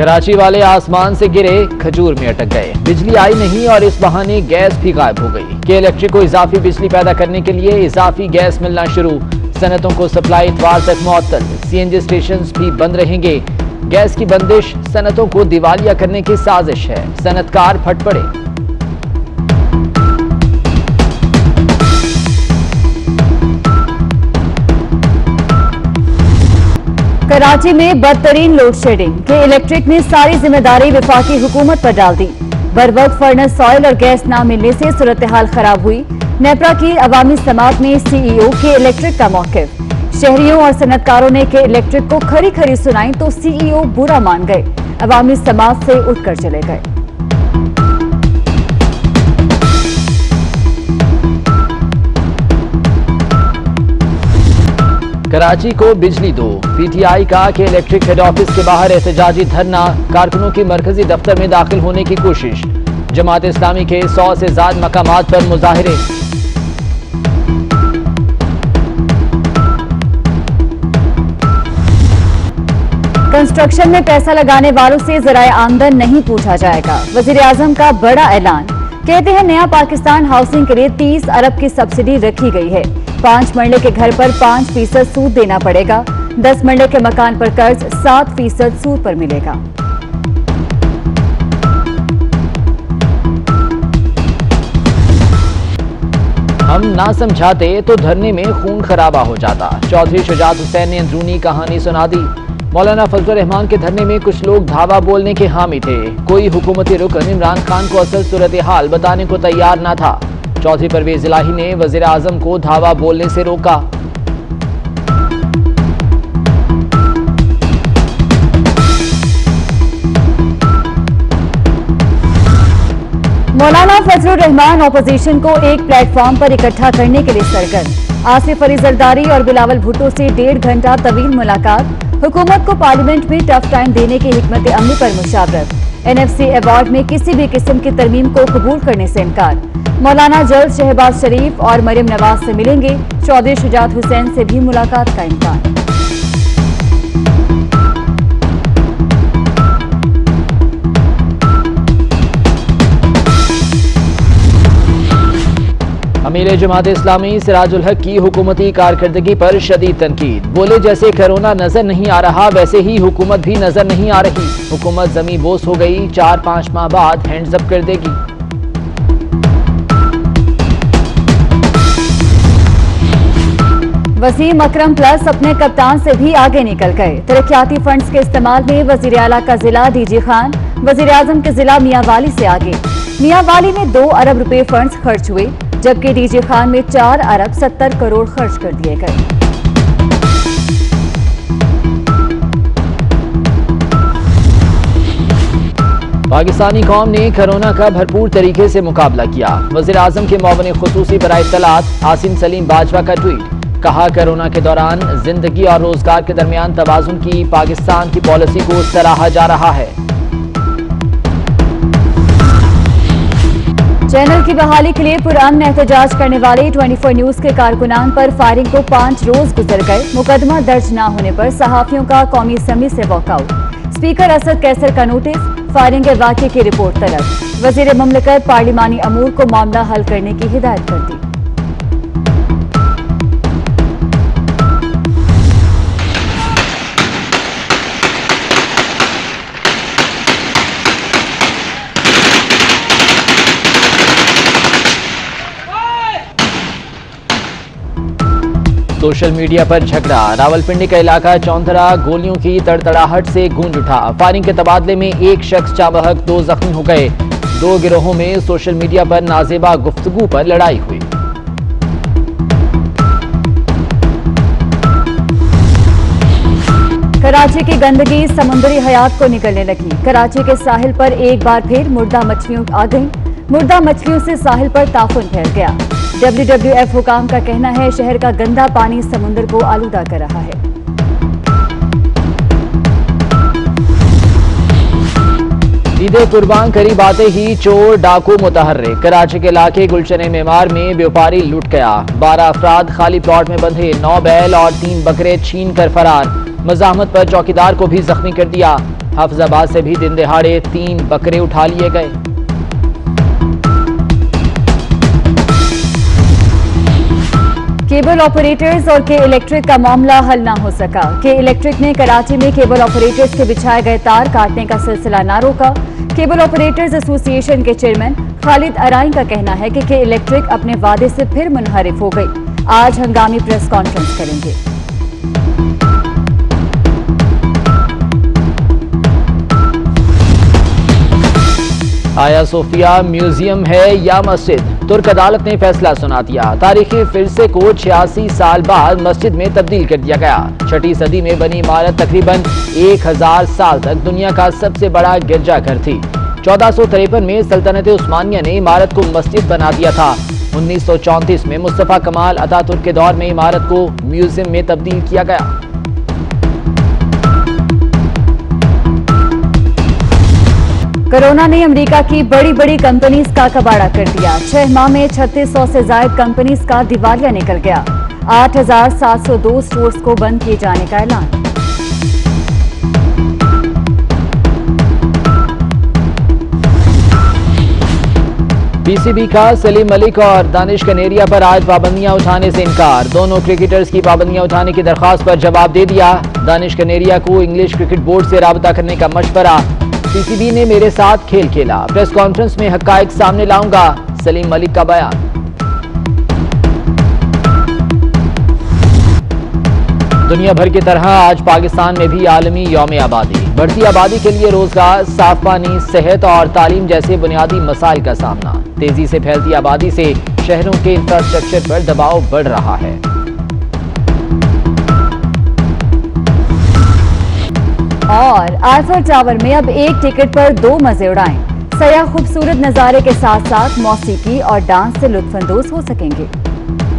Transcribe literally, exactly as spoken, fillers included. कराची वाले आसमान से गिरे, खजूर में अटक गए। बिजली आई नहीं और इस बहाने गैस भी गायब हो गई। के इलेक्ट्रिक को इजाफी बिजली पैदा करने के लिए इजाफी गैस मिलना शुरू। सनतों को सप्लाई इतवार तक मुअत्तल। सीएनजी स्टेशन भी बंद रहेंगे। गैस की बंदिश सनतों को दिवालिया करने की साजिश है। सनतकार फट पड़े। कराची में बदतरीन लोड शेडिंग, के इलेक्ट्रिक ने सारी जिम्मेदारी वफाकी हुकूमत पर डाल दी। बरवक्त फर्नेस ऑयल और गैस ना मिलने से सूरत हाल खराब हुई। नेप्रा की अवामी समात में सीईओ के इलेक्ट्रिक का मौक़िफ़। शहरियों और सनतकारों ने के इलेक्ट्रिक को खरी खरी सुनाई तो सीईओ बुरा मान गए, अवामी समात से उठकर चले गए। कराची को बिजली दो, पीटीआई का के इलेक्ट्रिक हेड ऑफिस के बाहर एहतजाजी धरना। कारकुनों की मरकजी दफ्तर में दाखिल होने की कोशिश। जमात इस्लामी के सौ से ज्यादा मकामात पर मुजाहरे। कंस्ट्रक्शन में पैसा लगाने वालों से जराए आमदन नहीं पूछा जाएगा, वजीर आजम का बड़ा ऐलान। कहते हैं नया पाकिस्तान हाउसिंग के लिए तीस अरब की सब्सिडी रखी गई है। पाँच मरले के घर पर पाँच फीसद सूद देना पड़ेगा। दस मरले के मकान पर कर्ज सात फीसद सूद पर मिलेगा। हम ना समझाते तो धरने में खून खराबा हो जाता। चौधरी शुजात हुसैन ने अंदरूनी कहानी सुना दी। मौलाना फजलुर रहमान के धरने में कुछ लोग धावा बोलने के हामी थे। कोई हुकूमती रुकन इमरान खान को असल सूरत हाल बताने को तैयार ना था। चौधरी परवेज इलाही ने वजीर आजम को धावा बोलने से रोका। मौलाना फजलुर रहमान ऑपोजिशन को एक प्लेटफॉर्म पर इकट्ठा करने के लिए सरगर्म। आसिफ जरदारी और बिलावल भुट्टो से डेढ़ घंटा तवील मुलाकात। हुकूमत को पार्लियामेंट में टफ टाइम देने की हिकमत अमली पर मुशावरत। एनएफसी अवार्ड में किसी भी किस्म की तरमीम को कबूल करने से इनकार। मौलाना जल्द शहबाज शरीफ और मरीम नवाज से मिलेंगे। चौधरी शुजात हुसैन से भी मुलाकात का इम्कान। अमीर जमात इस्लामी सिराजुल हक की हुकूमती कारकर्दगी पर शदीद तनकीद। बोले जैसे कोरोना नजर नहीं आ रहा वैसे ही हुकूमत भी नजर नहीं आ रही। हुकूमत जमी बोस हो गई, चार पाँच माह बाद हैंड्स अप कर देगी। वसीम अकरम प्लस अपने कप्तान से भी आगे निकल गए। तरक्याती फंड्स के इस्तेमाल में वजीर आला का जिला डीजी खान, वजीर आजम के जिला मियांवाली से आगे। मियांवाली में दो अरब रुपए फंड्स खर्च हुए, जबकि डीजी खान में चार अरब सत्तर करोड़ खर्च कर दिए गए। पाकिस्तानी कौम ने कोरोना का भरपूर तरीके से मुकाबला किया। वजीर आजम के मौवन खुसूसी बराए इत्तलात आसिम सलीम बाजवा का ट्वीट। कहा कोरोना के दौरान जिंदगी और रोजगार के दरमियान तवाजुन की पाकिस्तान की पॉलिसी को सराहा जा रहा है। चैनल की बहाली के लिए पुरान एहतजाज करने वाले चौबीस न्यूज के कारकुनान पर फायरिंग को पाँच रोज गुजर गए। मुकदमा दर्ज न होने पर सहाफियों का कौमी असम्बली से वॉकआउट। स्पीकर असद कैसर का नोटिस, फायरिंग के वाक़े की रिपोर्ट तलब। वजीर ममलकत पार्लिमानी अमूर को मामला हल करने की हिदायत कर दी। सोशल मीडिया पर झगड़ा, रावलपिंडी का इलाका चौंतरा गोलियों की तड़तड़ाहट से गूंज उठा। फायरिंग के तबादले में एक शख्स चाबहक, दो जख्मी हो गए। दो गिरोहों में सोशल मीडिया पर नाजेबा गुफ्तगू पर लड़ाई हुई। कराची की गंदगी समुद्री हयात को निकलने लगी। कराची के साहिल पर एक बार फिर मुर्दा मछलियों आ गई। मुर्दा मछलियों से साहिल पर ताफुन फैल गया। डब्ल्यू डब्ल्यू एफ हुकाम का कहना है शहर का गंदा पानी समुंदर को आलूदा कर रहा है। ईद कुर्बान करीब आते ही चोर डाकू मुतहर्रे। कराची के इलाके गुलशन मेमार में व्यापारी लुट गया। बारह अफराद खाली प्लॉट में बंधे, नौ बैल और तीन बकरे छीन कर फरार। मज़ाहमत पर चौकीदार को भी जख्मी कर दिया। हाफिजाबाद से भी दिन दिहाड़े तीन बकरे उठा लिए गए। केबल ऑपरेटर्स और के इलेक्ट्रिक का मामला हल ना हो सका। के इलेक्ट्रिक ने कराची में केबल ऑपरेटर्स के बिछाए गए तार काटने का सिलसिला ना रोका। केबल ऑपरेटर्स एसोसिएशन के चेयरमैन खालिद अराइन का कहना है कि के इलेक्ट्रिक अपने वादे से फिर मुनहरिफ हो गई। आज हंगामी प्रेस कॉन्फ्रेंस करेंगे। हागिया सोफिया म्यूजियम है या मस्जिद, तुर्क अदालत ने फैसला सुना दिया। तारीखी फिरसे को छियासी साल बाद मस्जिद में तब्दील कर दिया गया। छठी सदी में बनी इमारत तकरीबन एक हज़ार साल तक दुनिया का सबसे बड़ा गिरजाघर थी। चौदह सौ तिरपन में सल्तनत उस्मानिया ने इमारत को मस्जिद बना दिया था। उन्नीस सौ चौंतीस में मुस्तफा कमाल अतातुर्क के दौर में इमारत को म्यूजियम में तब्दील किया गया। कोरोना ने अमेरिका की बड़ी बड़ी कंपनीज का कबाड़ा कर दिया। छह माह में छत्तीस सौ से ज्यादा कंपनीज का दिवालिया निकल गया। आठ हज़ार सात सौ दो स्टोर्स को बंद किए जाने का ऐलान। पीसीबी का सलीम मलिक और दानिश कनेरिया पर आज पाबंदियां उठाने से इनकार। दोनों क्रिकेटर्स की पाबंदियां उठाने की दरख्वास्त पर जवाब दे दिया। दानिश कनेरिया को इंग्लिश क्रिकेट बोर्ड से राबता करने का मशवरा। पीसीबी ने मेरे साथ खेल खेला। प्रेस कॉन्फ्रेंस में हकायक सामने लाऊंगा, सलीम मलिक का बयान। दुनिया भर की तरह आज पाकिस्तान में भी आलमी यौम आबादी। बढ़ती आबादी के लिए रोजगार, साफ पानी, सेहत और तालीम जैसे बुनियादी मसाइल का सामना। तेजी से फैलती आबादी से शहरों के इंफ्रास्ट्रक्चर पर दबाव बढ़ रहा है। और आईफल टावर में अब एक टिकट पर दो मजे उड़ाएं। सयाह खूबसूरत नज़ारे के साथ साथ मौसीकी और डांस से लुत्फानंदोज हो सकेंगे।